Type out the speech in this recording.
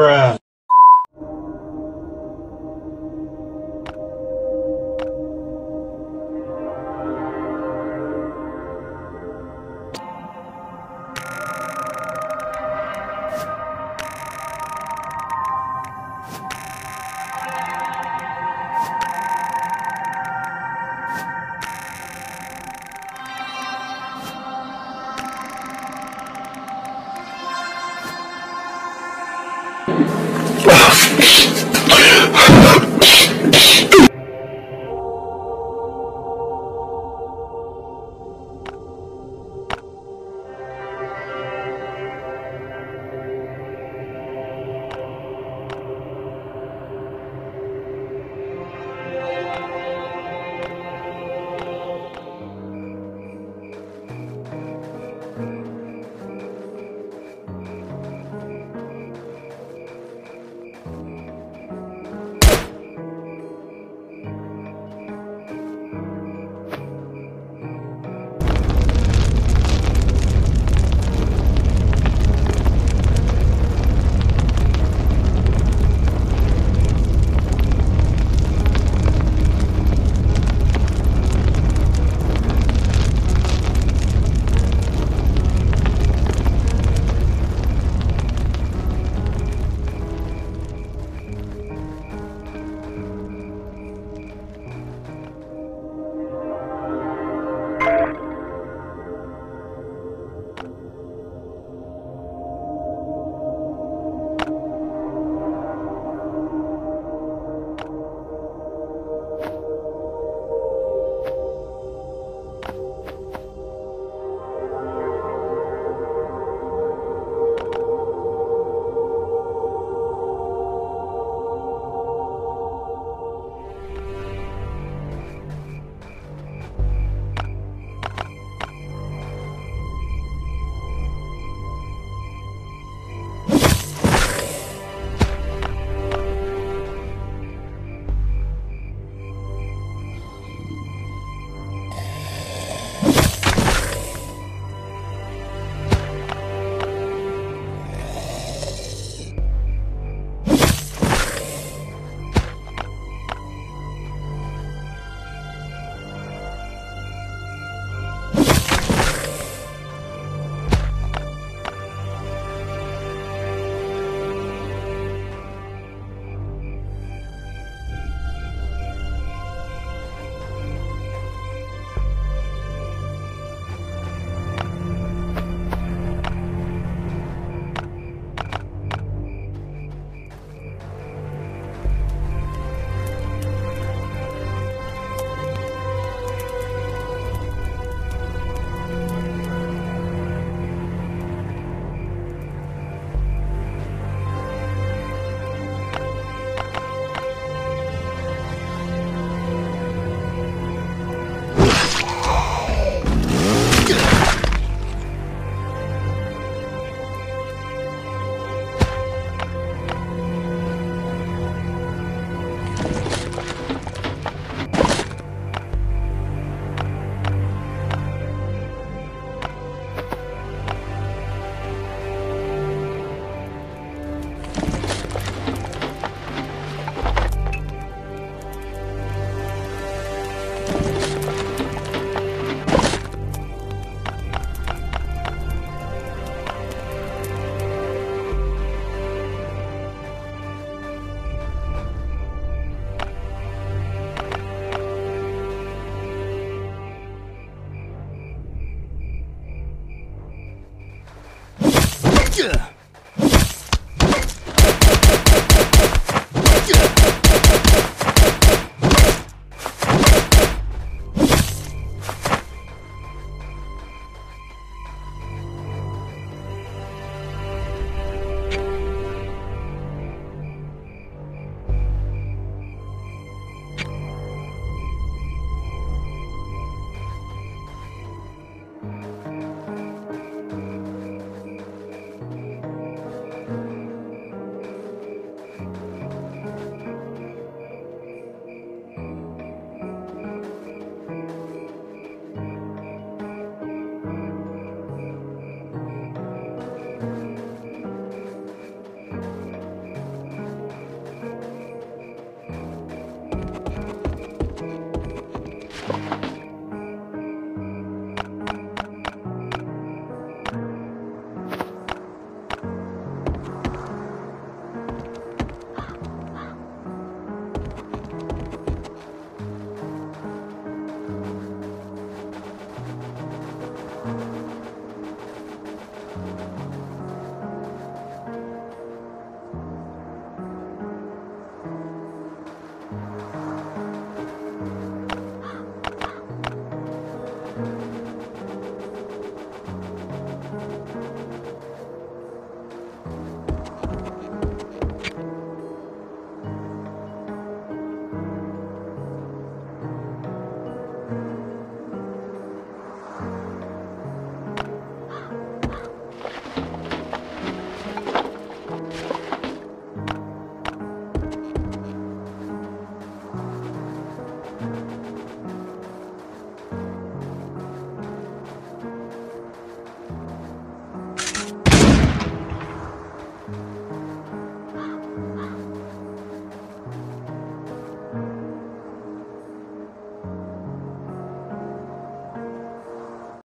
Bruh. Yeah.